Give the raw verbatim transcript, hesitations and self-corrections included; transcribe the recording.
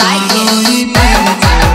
I like it.